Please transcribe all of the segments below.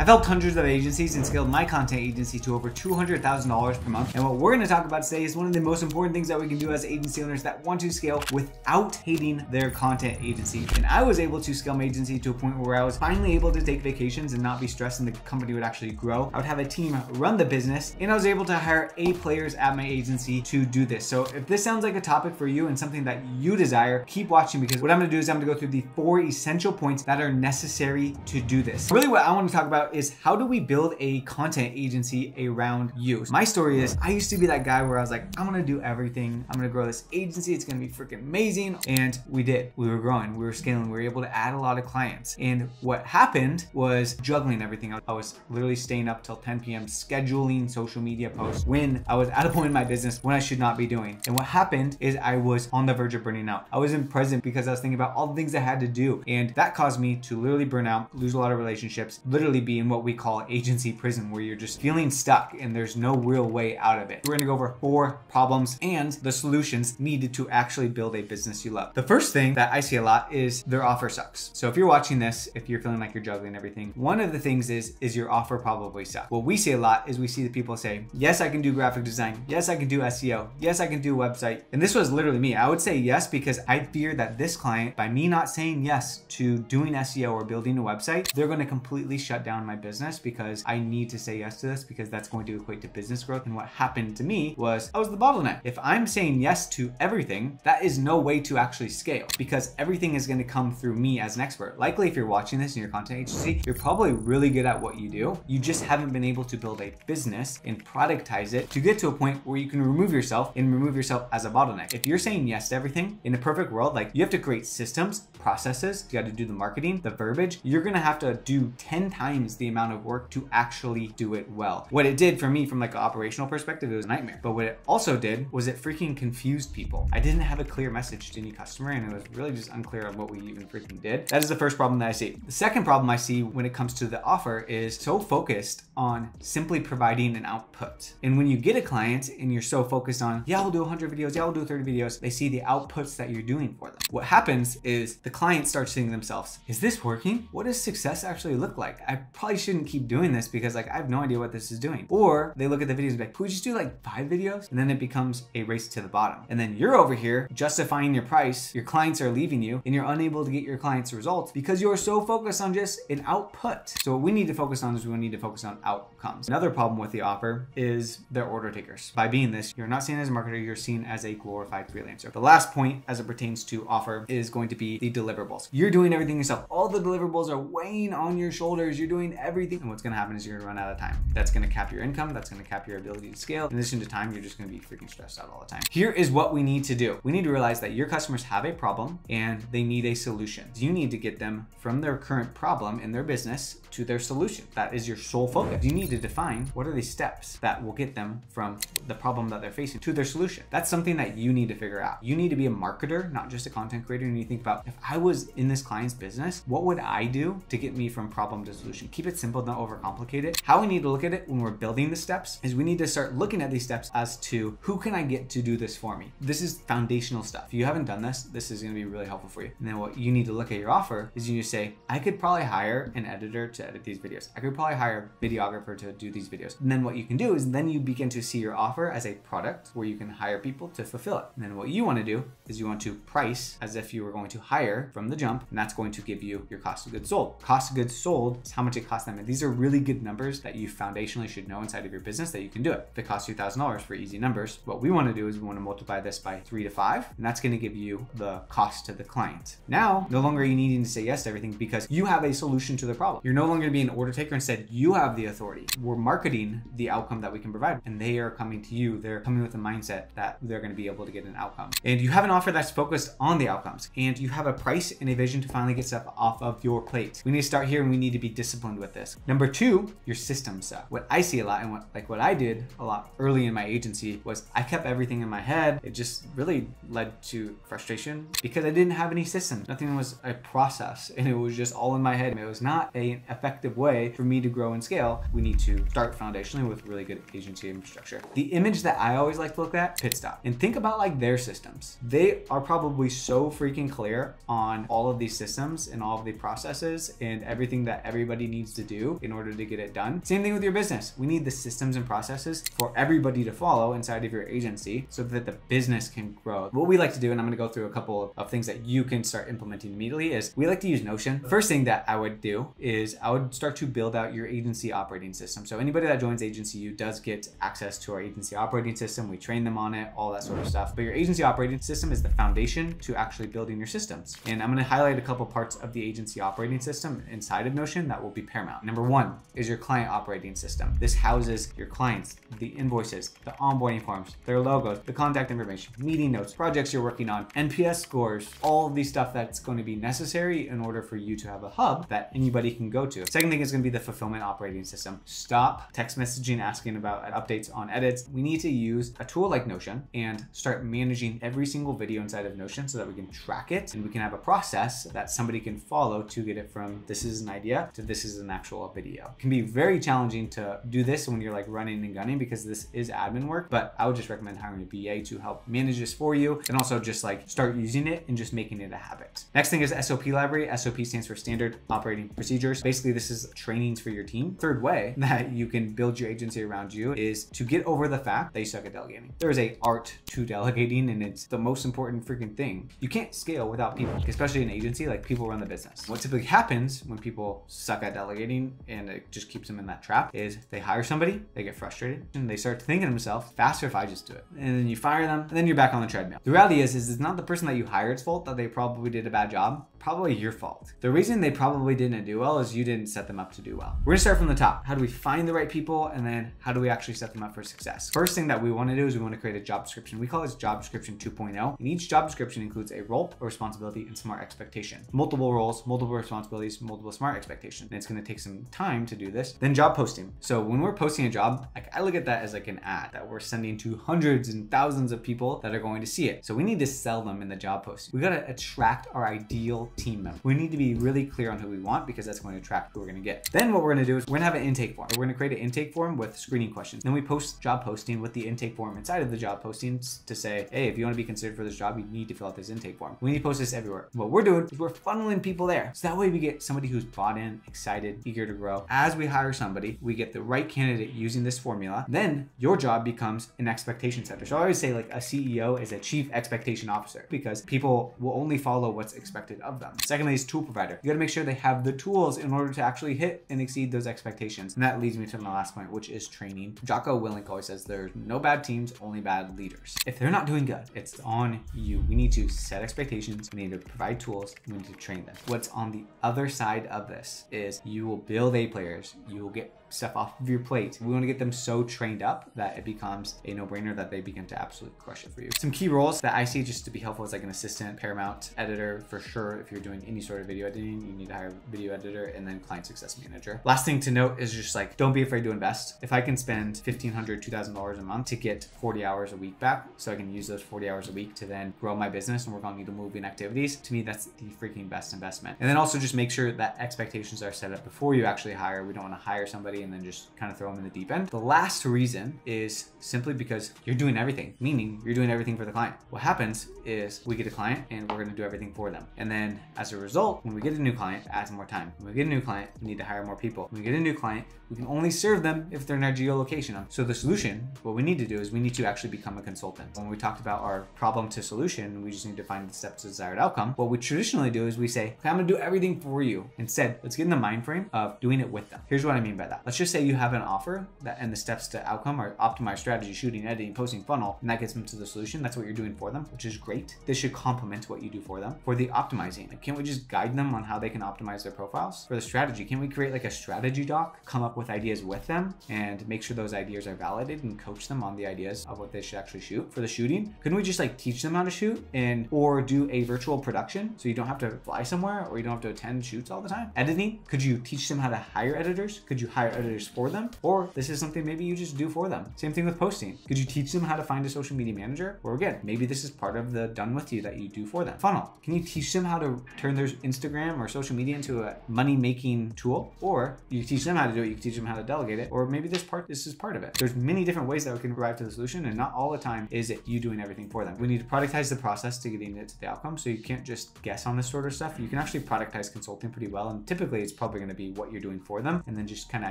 I've helped hundreds of agencies and scaled my content agency to over $200,000 per month. And what we're going to talk about today is one of the most important things that we can do as agency owners that want to scale without hating their content agency. And I was able to scale my agency to a point where I was finally able to take vacations and not be stressed, and the company would actually grow. I would have a team run the business, and I was able to hire A players at my agency to do this. So if this sounds like a topic for you and something that you desire, keep watching, because what I'm going to do is I'm going to go through the 4 essential points that are necessary to do this. Really, what I want to talk about is how do we build a content agency around you? My story is I used to be that guy where I was like, I'm gonna do everything. I'm gonna grow this agency. It's gonna be freaking amazing. And we did. We were growing, we were scaling, we were able to add a lot of clients. And what happened was juggling everything. I was literally staying up till 10 p.m. scheduling social media posts when I was at a point in my business when I should not be doing. And what happened is I was on the verge of burning out. I wasn't present because I was thinking about all the things I had to do. And that caused me to literally burn out, lose a lot of relationships, literally be in what we call agency prison, where you're just feeling stuck and there's no real way out of it. We're gonna go over 4 problems and the solutions needed to actually build a business you love. The first thing that I see a lot is their offer sucks. So if you're watching this, if you're feeling like you're juggling everything, one of the things is your offer probably sucks. What we see a lot is we see the people say, yes, I can do graphic design. Yes, I can do SEO. Yes, I can do website. And this was literally me. I would say yes, because I fear that this client, by me not saying yes to doing SEO or building a website, they're gonna completely shut down my business because I need to say yes to this, because that's going to equate to business growth. And what happened to me was I was the bottleneck. If I'm saying yes to everything, that is no way to actually scale, because everything is going to come through me as an expert. Likely, if you're watching this in your content agency, you're probably really good at what you do. You just haven't been able to build a business and productize it to get to a point where you can remove yourself as a bottleneck. If you're saying yes to everything, in a perfect world, like, you have to create systems, processes, you got to do the marketing, the verbiage. You're going to have to do 10 times the amount of work to actually do it well. What it did for me from like an operational perspective, it was a nightmare. But what it also did was it freaking confused people. I didn't have a clear message to any customer, and it was really just unclear on what we even freaking did. That is the first problem that I see. The second problem I see when it comes to the offer is so focused on simply providing an output. And when you get a client and you're so focused on, yeah, I'll do 100 videos, yeah, I'll do 30 videos, they see the outputs that you're doing for them. What happens is the client starts thinking to themselves, is this working? What does success actually look like? I probably shouldn't keep doing this because, like, I have no idea what this is doing. Or they look at the videos and be like, could we just do like 5 videos? And then it becomes a race to the bottom. And then you're over here justifying your price, your clients are leaving you, and you're unable to get your clients results because you're so focused on just an output. So what we need to focus on is we need to focus on outcomes. Another problem with the offer is they're order takers. By being this, you're not seen as a marketer, you're seen as a glorified freelancer. The last point as it pertains to offer is going to be the deliverables. You're doing everything yourself. All the deliverables are weighing on your shoulders. You're doing everything. And what's going to happen is you're going to run out of time. That's going to cap your income. That's going to cap your ability to scale. In addition to time, you're just going to be freaking stressed out all the time. Here is what we need to do. We need to realize that your customers have a problem and they need a solution. You need to get them from their current problem in their business to their solution. That is your sole focus. You need to define what are the steps that will get them from the problem that they're facing to their solution. That's something that you need to figure out. You need to be a marketer, not just a content creator. And you think about, if I was in this client's business, what would I do to get me from problem to solution? Keep it simple, don't overcomplicate it. How we need to look at it when we're building the steps is we need to start looking at these steps as to who can I get to do this for me? This is foundational stuff. If you haven't done this, this is going to be really helpful for you. And then what you need to look at your offer is you need to say, I could probably hire an editor to edit these videos. I could probably hire a videographer to do these videos. And then what you can do is then you begin to see your offer as a product where you can hire people to fulfill it. And then what you want to do is you want to price as if you were going to hire from the jump, and that's going to give you your cost of goods sold. Cost of goods sold is how much it costs them. And these are really good numbers that you foundationally should know inside of your business that you can do it. If it costs you $1,000 for easy numbers, what we want to do is we want to multiply this by 3 to 5, and that's going to give you the cost to the client. Now, no longer are you needing to say yes to everything because you have a solution to the problem. You're no longer going to be an order taker. Instead, you have the authority. We're marketing the outcome that we can provide, and they are coming to you. They're coming with a mindset that they're going to be able to get an outcome. And you have an offer that's focused on the outcomes, and you have a price and a vision to finally get stuff off of your plate. We need to start here, and we need to be disciplined with this. Number 2, your systems suck. What I see a lot, and what I did a lot early in my agency, was I kept everything in my head. It just really led to frustration because I didn't have any system. Nothing was a process, and it was just all in my head. And it was not an effective way for me to grow and scale. We need to start foundationally with really good agency infrastructure. The image that I always like to look at, Pit Stop, and think about like their systems. They are probably so freaking clear on all of these systems and all of the processes and everything that everybody needs needs to do in order to get it done. Same thing with your business. We need the systems and processes for everybody to follow inside of your agency so that the business can grow. What we like to do, and I'm going to go through a couple of things that you can start implementing immediately, is we like to use Notion. The first thing that I would do is I would start to build out your agency operating system. So anybody that joins Agency U does get access to our agency operating system. We train them on it, all that sort of stuff. But your agency operating system is the foundation to actually building your systems. And I'm going to highlight a couple parts of the agency operating system inside of Notion that will be paramount. Number one is your client operating system. This houses your clients, the invoices, the onboarding forms, their logos, the contact information, meeting notes, projects you're working on, NPS scores, all of the stuff that's going to be necessary in order for you to have a hub that anybody can go to. Second thing is going to be the fulfillment operating system. Stop text messaging asking about updates on edits. We need to use a tool like Notion and start managing every single video inside of Notion so that we can track it and we can have a process that somebody can follow to get it from this is an idea to this is an actual video. It can be very challenging to do this when you're like running and gunning because this is admin work, but I would just recommend hiring a BA to help manage this for you and also just like start using it and just making it a habit. Next thing is SOP library. SOP stands for standard operating procedures. Basically, this is trainings for your team. Third way that you can build your agency around you is to get over the fact that you suck at delegating. There is an art to delegating and it's the most important freaking thing. You can't scale without people, especially an agency, like people run the business. What typically happens when people suck at delegating and it just keeps them in that trap is they hire somebody, they get frustrated and they start thinking to themselves, faster if I just do it. And then you fire them and then you're back on the treadmill. The reality is it's not the person that you hired's fault that they probably did a bad job, probably your fault. The reason they probably didn't do well is you didn't set them up to do well. We're gonna start from the top. How do we find the right people? And then how do we actually set them up for success? First thing that we wanna do is we wanna create a job description. We call this job description 2.0. And each job description includes a role, a responsibility, and some more expectation. Multiple roles, multiple responsibilities, multiple smart expectation. And it's gonna take some time to do this. Then job posting. So when we're posting a job, like I look at that as like an ad that we're sending to hundreds and thousands of people that are going to see it. So we need to sell them in the job posting. We gotta attract our ideal team member. We need to be really clear on who we want because that's going to attract who we're gonna get. Then what we're gonna do is we're gonna have an intake form. We're gonna create an intake form with screening questions. Then we post job posting with the intake form inside of the job postings to say, hey, if you wanna be considered for this job, you need to fill out this intake form. We need to post this everywhere. What we're doing is we're funneling people there. So that way we get somebody who's bought in, excited, eager to grow. As we hire somebody, we get the right candidate using this formula. Then your job becomes an expectation setter. So I always say like a CEO is a chief expectation officer because people will only follow what's expected of them. Secondly is tool provider. You gotta make sure they have the tools in order to actually hit and exceed those expectations. And that leads me to my last point, which is training. Jocko Willink always says there's no bad teams, only bad leaders. If they're not doing good, it's on you. We need to set expectations. We need to provide tools. We need to train them. What's on the other side of this is you will build A players. You will get stuff off of your plate. We want to get them so trained up that it becomes a no-brainer that they begin to absolutely crush it for you. Some key roles that I see just to be helpful is like an assistant, paramount, editor for sure. If you're doing any sort of video editing, you need to hire a video editor and then client success manager. Last thing to note is just like, don't be afraid to invest. If I can spend $1,500, $2,000 a month to get 40 hours a week back, so I can use those 40 hours a week to then grow my business and work on needle-moving activities, to me, that's the freaking best investment. And then also just make sure that expectations are set up before you actually hire. We don't want to hire somebody and then just kind of throw them in the deep end. The last reason is simply because you're doing everything, meaning you're doing everything for the client. What happens is we get a client and we're going to do everything for them. And then as a result, when we get a new client, it adds more time. When we get a new client, we need to hire more people. When we get a new client, we can only serve them if they're in our geolocation. So the solution, what we need to do is we need to actually become a consultant. When we talked about our problem to solution, we just need to find the steps to desired outcome. What we traditionally do is we say, okay, I'm going to do everything for you. Instead, let's get in the mind frame of doing it with them. Here's what I mean by that. Let's just say you have an offer that, and the steps to outcome are optimize strategy, shooting, editing, posting, funnel, and that gets them to the solution. That's what you're doing for them, which is great. This should complement what you do for them. For the optimizing, like, can't we just guide them on how they can optimize their profiles? For the strategy, can we create like a strategy doc, come up with ideas with them and make sure those ideas are validated and coach them on the ideas of what they should actually shoot? For the shooting, couldn't we just like teach them how to shoot and or do a virtual production so you don't have to fly somewhere or you don't have to attend shoots all the time? Editing, could you teach them how to hire editors? Could you hire editors for them? Or this is something maybe you just do for them. Same thing with posting. Could you teach them how to find a social media manager? Or again, maybe this is part of the done with you that you do for them. Funnel. Can you teach them how to turn their Instagram or social media into a money-making tool? Or you teach them how to do it, you can teach them how to delegate it, or maybe this is part of it. There's many different ways that we can arrive to the solution, and not all the time is it you doing everything for them. We need to productize the process to getting it to the outcome, so you can't just guess on this sort of stuff. You can actually productize consulting pretty well, and typically it's probably going going to be what you're doing for them, and then just kind of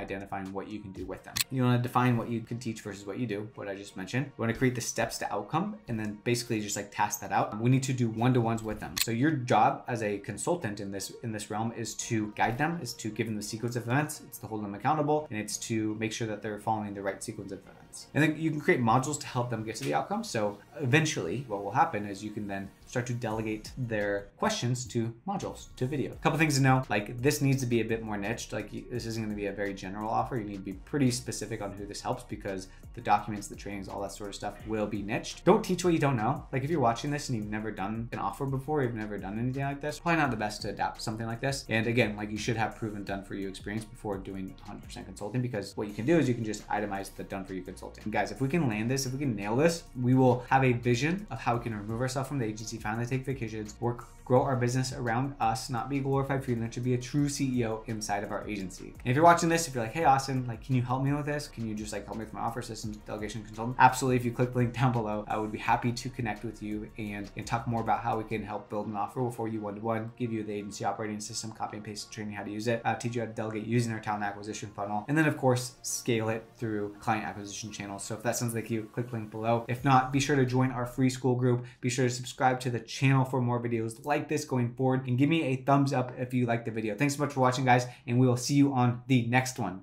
identifying what you can do with them. You want to define what you can teach versus what you do, what I just mentioned. You want to create the steps to outcome, and then basically just like task that out. We need to do one-to-ones with them. So your job as a consultant in this realm is to guide them, is to give them the sequence of events, it's to hold them accountable, and it's to make sure that they're following the right sequence of events. And then you can create modules to help them get to the outcome. So eventually what will happen is you can then start to delegate their questions to modules, to video. A couple things to know, like this needs to be a bit more niched. Like this isn't going to be a very general offer. You need to be pretty specific on who this helps, because the documents, the trainings, all that sort of stuff will be niched. Don't teach what you don't know. Like if you're watching this and you've never done an offer before, you've never done anything like this, probably not the best to adapt something like this. And again, like you should have proven done for you experience before doing 100% consulting, because what you can do is you can just itemize the done for you consulting. And guys, if we can land this, if we can nail this, we will have a vision of how we can remove ourselves from the agency, finally take vacations, work, grow our business around us, not be a glorified freelancer, be a true CEO inside of our agency. And if you're watching this, if you're like, hey, Austin, like, can you help me with this? Can you just like help me with my offer systems delegation consultant? Absolutely. If you click the link down below, I would be happy to connect with you and talk more about how we can help build an offer for you one-to-one, give you the agency operating system, copy and paste training, how to use it, teach you how to delegate using our talent acquisition funnel, and then of course, scale it through client acquisition channels. So if that sounds like you, click the link below. If not, be sure to join our free school group. Be sure to subscribe to the channel for more videos like this going forward, and give me a thumbs up if you like the video. Thanks so much for watching, guys, and we will see you on the next one.